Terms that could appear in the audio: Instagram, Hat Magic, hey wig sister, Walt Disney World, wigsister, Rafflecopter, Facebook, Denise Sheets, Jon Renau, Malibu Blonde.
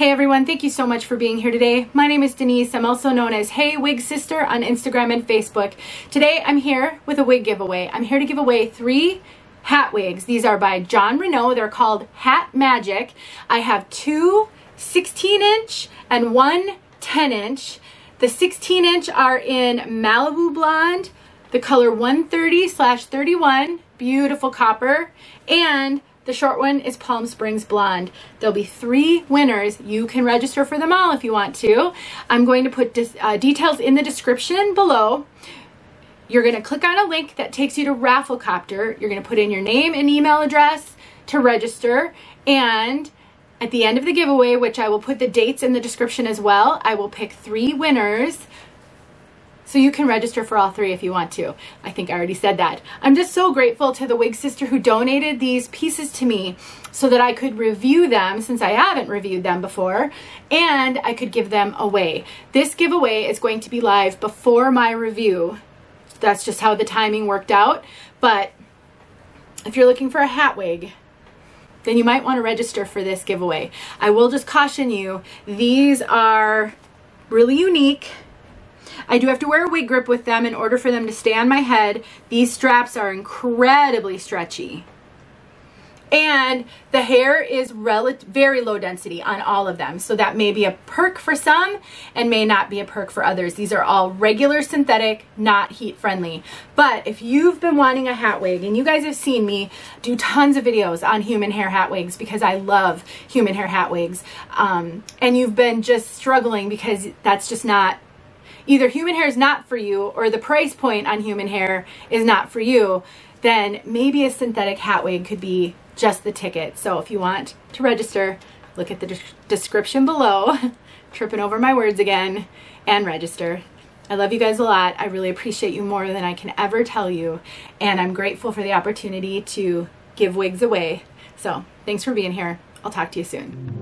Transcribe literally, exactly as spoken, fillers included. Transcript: Hey everyone, thank you so much for being here today. My name is Denise. I'm also known as Hey Wig Sister on Instagram and Facebook. Today I'm here with a wig giveaway. I'm here to give away three hat wigs. These are by Jon Renau. They're called Hat Magic. I have two sixteen inch and one ten inch. The sixteen inch are in Malibu Blonde, the color one thirty slash thirty-one, beautiful copper, and the short one is Palm Springs Blonde. There'll be three winners. You can register for them all if you want to. I'm going to put uh, details in the description below. You're going to click on a link that takes you to Rafflecopter. You're going to put in your name and email address to register. And at the end of the giveaway, which I will put the dates in the description as well, I will pick three winners. So you can register for all three if you want to. I think I already said that. I'm just so grateful to the wig sister who donated these pieces to me so that I could review them, since I haven't reviewed them before, and I could give them away. This giveaway is going to be live before my review. That's just how the timing worked out. But if you're looking for a hat wig, then you might want to register for this giveaway. I will just caution you, these are really unique. I do have to wear a wig grip with them in order for them to stay on my head. These straps are incredibly stretchy. And the hair is very low density on all of them. So that may be a perk for some and may not be a perk for others. These are all regular synthetic, not heat friendly. But if you've been wanting a hat wig, and you guys have seen me do tons of videos on human hair hat wigs because I love human hair hat wigs, um, and you've been just struggling because that's just not, either human hair is not for you or the price point on human hair is not for you, then maybe a synthetic hat wig could be just the ticket. So if you want to register, look at the de description below, tripping over my words again, and register. I love you guys a lot. I really appreciate you more than I can ever tell you. And I'm grateful for the opportunity to give wigs away. So thanks for being here. I'll talk to you soon.